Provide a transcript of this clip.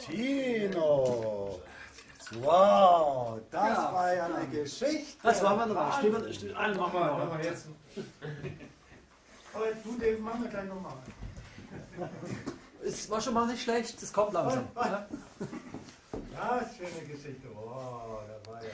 Tino! Wow, das war ja eine Geschichte. Das war mal eine Geschichte. Einen machen wir noch. Du, den machen wir gleich nochmal. Es war schon mal nicht schlecht, es kommt langsam. Ja, schöne Geschichte. Wow, da war ja...